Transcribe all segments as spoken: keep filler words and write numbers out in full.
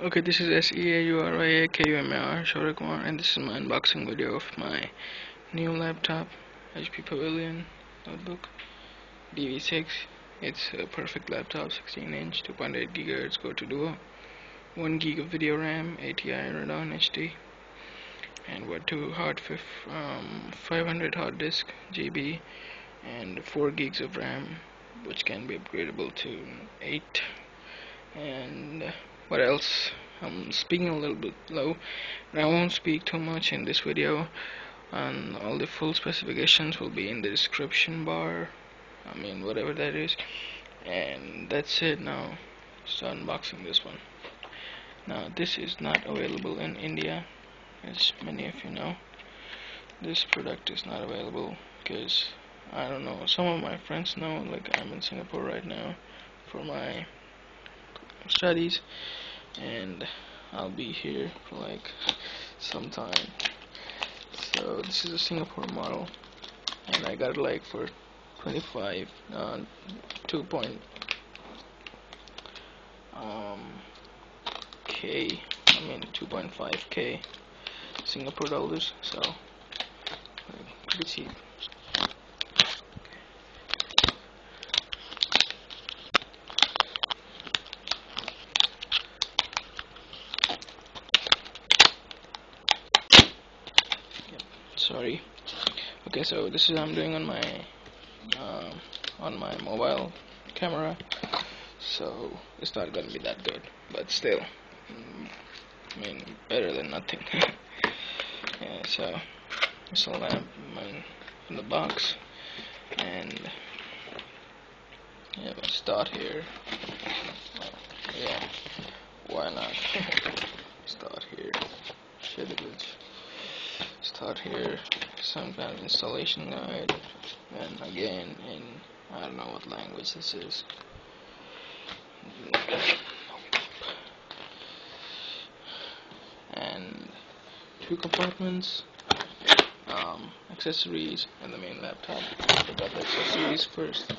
Okay, this is S E A U R Y A K U M A R, Shaurya Kumar, and this is my unboxing video of my new laptop, H P Pavilion notebook D V six. It's a perfect laptop, sixteen inch, two point eight gigahertz, Core two Duo, one gig of video RAM, A T I Radeon H D, and what two hard fif um, five hundred hard disk G B, and four gigs of RAM, which can be upgradable to eight. And what else? I'm speaking a little bit low, and I won't speak too much in this video. And all the full specifications will be in the description bar, I mean whatever that is. And that's it. Now start unboxing this one. Now this is not available in India, as many of you know. This product is not available because, I don't know, some of my friends know, like I'm in Singapore right now for my studies, and I'll be here for like some time. So this is a Singapore model, and I got it like for twenty-five, uh, two point um, K, I mean two point five K Singapore dollars. So pretty cheap. Sorry. Okay, so this is what I'm doing on my uh, on my mobile camera, so it's not gonna be that good, but still, mm, I mean, better than nothing. Yeah, so it's a lamp in the box, and yeah, let's start here. Well, yeah, why not? Start here. Share the goods. Start here, some kind of installation guide, and again in, I don't know what language this is. And two compartments, um, accessories, and the main laptop. Pick up the accessories first.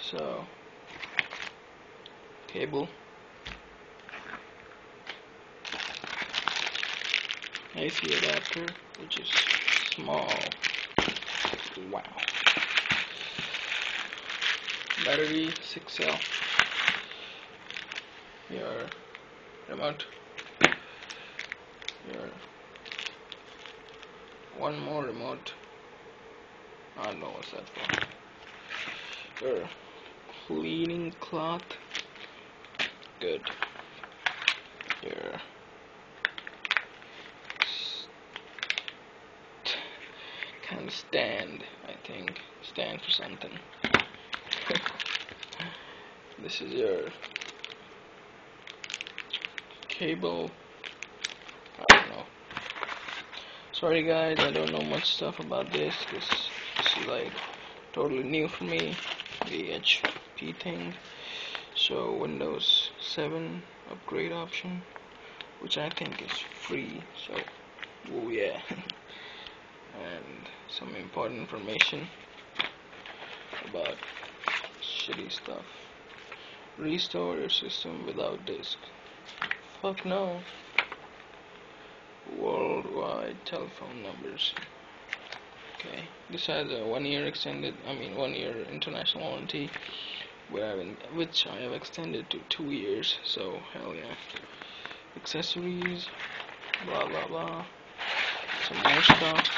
So, cable, A C adapter, which is small. Wow. Battery, six cell. Your remote. Your one more remote. I don't know what's that for. Your cleaning cloth, good. Your kind of stand, I think, stand for something. This is your cable. I don't know. Sorry guys, I don't know much stuff about this. This, this is like totally new for me. The H P thing. So Windows seven upgrade option, which I think is free. So oh yeah. And some important information about shitty stuff. Restore your system without disk. Fuck no. Worldwide telephone numbers. Okay, this has a one-year extended, I mean one-year international warranty, where I've been, which I have extended to two years. So hell yeah. Accessories, blah blah blah. Some more stuff.